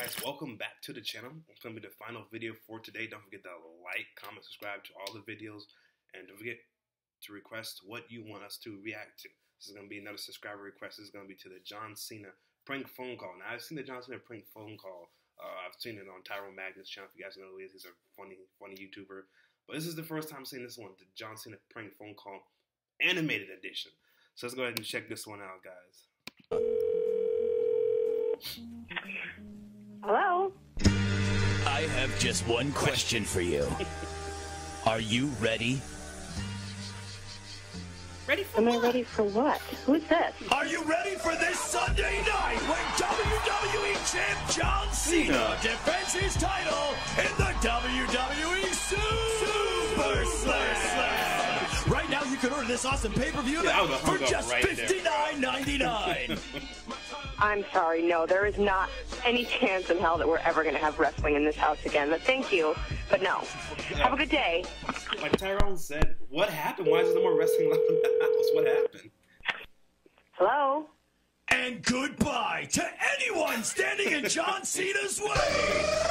guys, welcome back to the channel. It's going to be the final video for today. Don't forget to like, comment, subscribe to all the videos, and don't forget to request what you want us to react to. This is going to be another subscriber request. This is going to be to the John Cena prank phone call. Now, I've seen the John Cena prank phone call. I've seen it on Tyrone Magnus' channel. If you guys know who he is, he's a funny YouTuber. But this is the first time seeing this one, the John Cena prank phone call animated edition. So let's go ahead and check this one out, guys. Hello? I have just one question for you. Are you ready? Ready for what? Am I ready for what? Who's this? Are you ready for this Sunday night when WWE champ John Cena defends his title in the WWE SummerSlam? Right now you can order this awesome pay-per-view for just $59.99. I'm sorry, no, there is not any chance in hell that we're ever going to have wrestling in this house again. But thank you, but no. Yeah. Have a good day. Like Tyrone said, what happened? Why is there more wrestling left in the house? What happened? Hello? And goodbye to anyone standing in John Cena's way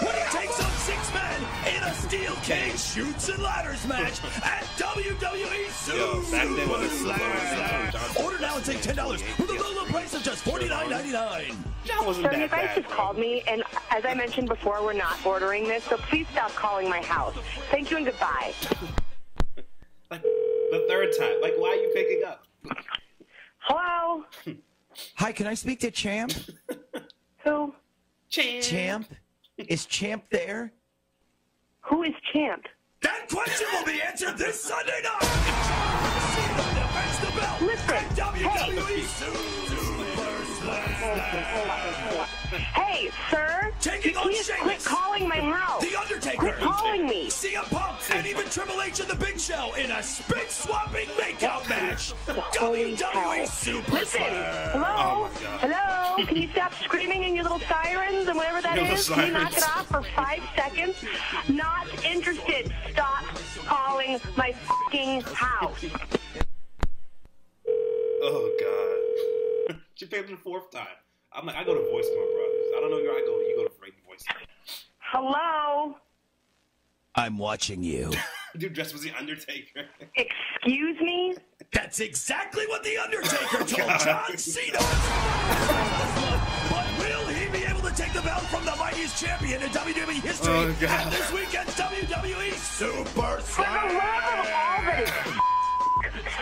when he takes on six men in a steel cage shoots and ladders match at WWE SummerSlam. Order now and take $10 for the low price of just $49.99. Sir, you guys just called me, and as I mentioned before, we're not ordering this, so please stop calling my house. Thank you and goodbye. Like the third time. Like, why are you picking up? Hello? Hi, can I speak to Champ? Who? Champ. Champ? Is Champ there? Who is Champ? That question will be answered this Sunday night! Hey, sir! Taking on Shane! Quit calling my house! The Undertaker! Quit calling me! CM Punk and even Triple H and the Big Show in a spit-swapping makeout match! WWE SummerSlam! Listen! Hello? Oh, hello? Can you stop screaming in your little sirens and whatever that is? Sirens. Can you knock it off for 5 seconds? Not interested! Stop calling my fucking house! Oh, God. She paid me the fourth time. I'm like, I go to voicemail, brothers. I don't know where I go. You go to voicemail. Hello? I'm watching you. Dude dressed as the Undertaker. Excuse me? That's exactly what the Undertaker told John Cena. But will he be able to take the belt from the mightiest champion in WWE history at this weekend's WWE SummerSlam? For the love of all that is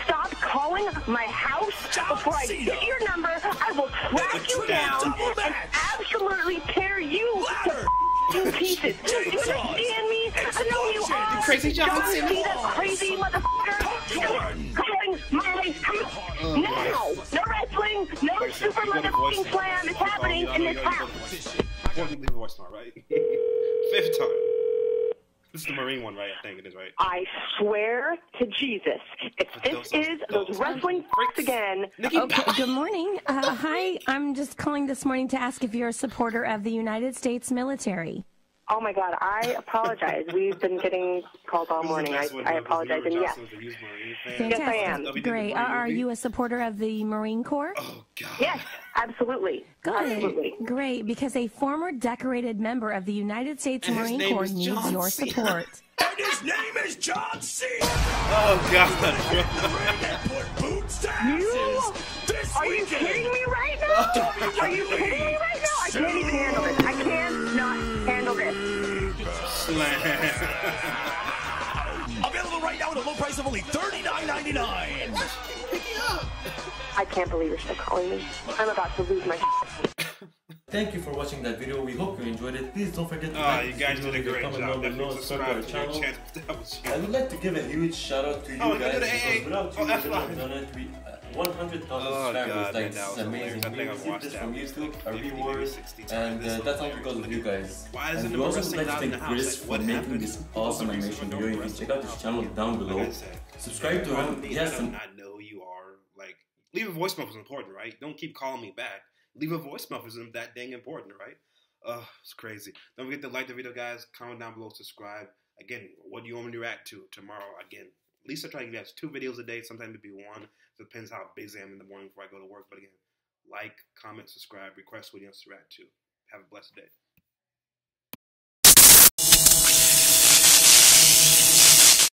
stop calling my house before I get your number. I will track you down and absolutely tear you to pieces. Do you understand me? I know you are. Crazy John Cena, crazy motherfucker. Stop calling my house now. No wrestling. No super motherfucking slam is happening in this house. I can't leave a voicemail, right? Fifth time. This is the Marine one, right? I think it is, right? I swear to Jesus, if this is those wrestling freaks again. Okay, good morning. Hi, I'm just calling this morning to ask if you're a supporter of the United States military. Oh, my God, I apologize. We've been getting called all morning. I apologize, and yes. Yes, I am. Great. Are you a supporter of the Marine Corps? Oh, God. Yes, absolutely. Good. Absolutely. Great, because a former decorated member of the United States Marine Corps needs your support. And his name is John Cena! Oh, God. Are you kidding me right now? Are you kidding me right now? I can't even handle this. I cannot handle this. Available right now at a low price of only $39.99. I can't believe you're still calling me. I'm about to lose my shit. Thank you for watching that video. We hope you enjoyed it. Please don't forget to like this video, did a great job. Below, subscribe to our channel. I would like to give a huge shout out to you guys because without you, we would have done it. 100,000 subscribers, like, it's amazing. I think I've watched this from YouTube, a reward, and that's all because of you guys. And we also would like to thank Chris for making this awesome animation video. You can check out his channel down below. Subscribe to him. Yes, and I know who you are. Like, leave a voicemail is important, right? Don't keep calling me back. Leave a voicemail is that dang important, right? It's crazy. Don't forget to like the video, guys. Comment down below, subscribe. Again, what do you want me to react to tomorrow? Again, at least I try to get 2 videos a day. Sometimes it'd be 1. Depends how busy I am in the morning before I go to work. But again, like, comment, subscribe, request what you want to react to. Have a blessed day.